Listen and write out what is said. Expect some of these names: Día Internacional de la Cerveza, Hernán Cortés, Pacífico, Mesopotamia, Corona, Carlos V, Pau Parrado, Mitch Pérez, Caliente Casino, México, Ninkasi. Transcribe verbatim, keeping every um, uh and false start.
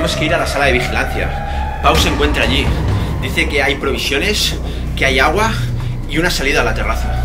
Tenemos que ir a la sala de vigilancia. Pau se encuentra allí. Dice que hay provisiones, que hay agua y una salida a la terraza.